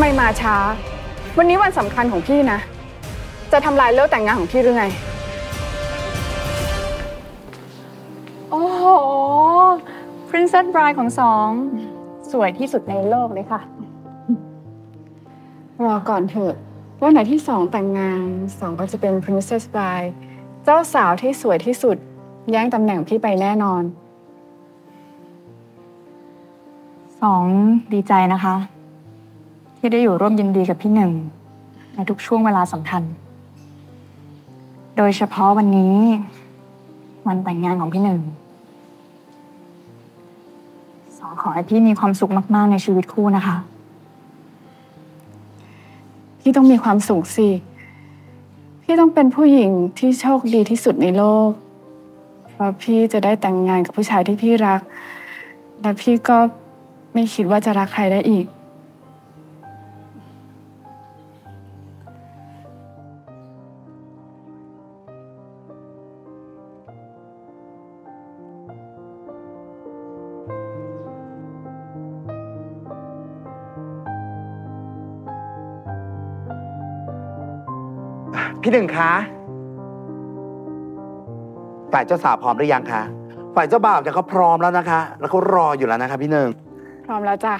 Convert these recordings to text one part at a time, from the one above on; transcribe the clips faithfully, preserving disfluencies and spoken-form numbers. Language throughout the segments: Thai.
ไมมาช้าวันนี้วันสำคัญของพี่นะจะทำลายเลิกแต่งงานของพี่หรือไงโอ้โห Princess Bride ของสองสวยที่สุดในโลกเลยค่ะรอก่อนเถอะว่าไหนที่สองแต่งงานสองก็จะเป็น Princess Bride เจ้าสาวที่สวยที่สุดแย่งตำแหน่งพี่ไปแน่นอนสองดีใจนะคะที่ได้อยู่ร่วมยินดีกับพี่หนึ่งในทุกช่วงเวลาสำคัญโดยเฉพาะวันนี้วันแต่งงานของพี่หนึ่งสองขอให้พี่มีความสุขมากๆในชีวิตคู่นะคะพี่ต้องมีความสุขสิพี่ต้องเป็นผู้หญิงที่โชคดีที่สุดในโลกเพราะพี่จะได้แต่งงานกับผู้ชายที่พี่รักและพี่ก็ไม่คิดว่าจะรักใครได้อีกพี่หนึ่งคะฝ่ายเจ้าสาวพร้อมหรือยังคะฝ่ายเจ้าบ่าวเนี่ยเขาพร้อมแล้วนะคะแล้วเขารออยู่แล้วนะคะพี่หนึ่งพร้อมแล้วจ้ะ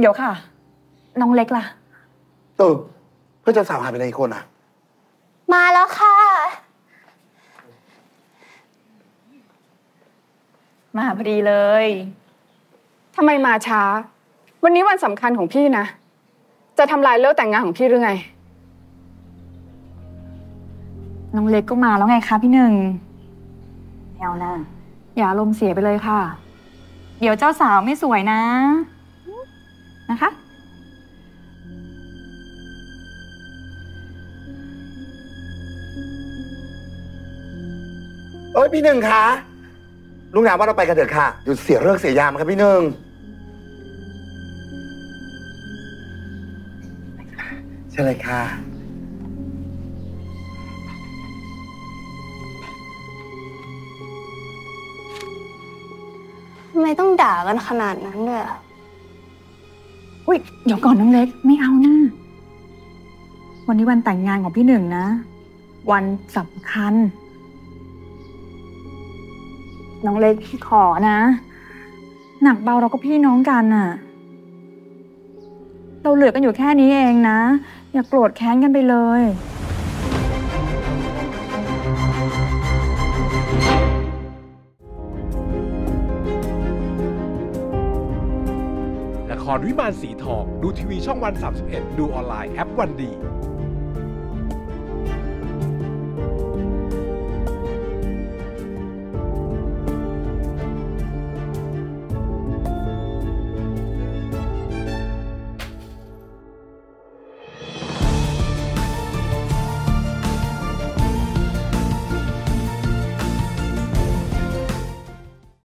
เดี๋ยวค่ะน้องเล็กล่ะเออเพื่อนเจ้าสาวหายไปไหนอีกคนอ่ะมาแล้วค่ะมาพอดีเลยทำไมมาช้าวันนี้วันสำคัญของพี่นะจะทำลายเลิกแต่งงานของพี่หรือไงน้องเล็กก็มาแล้วไงคะพี่หนึ่งแนวหน้าอย่าอารมณ์เสียไปเลยค่ะเดี๋ยวเจ้าสาวไม่สวยนะนะคะเอ้ยพี่หนึ่งคะลุงหนาว่าเราไปกันเถอะค่ะหยุดเสียเลิกเสียยามครับพี่หนึ่งใช่เลยค่ะทำไมต้องด่ากันขนาดนั้นด้วยอุ๊ยเดี๋ยวก่อนน้องเล็กไม่เอานะวันนี้วันแต่งงานของพี่หนึ่งนะวันสำคัญน้องเล็กพี่ขอนะหนักเบาเราก็พี่น้องกันน่ะเราเหลือกันอยู่แค่นี้เองนะอย่าโกรธแค้นกันไปเลยละครวิมานสีทองดูทีวีช่องวันสามสิบเอ็ดดูออนไลน์แอปวันดี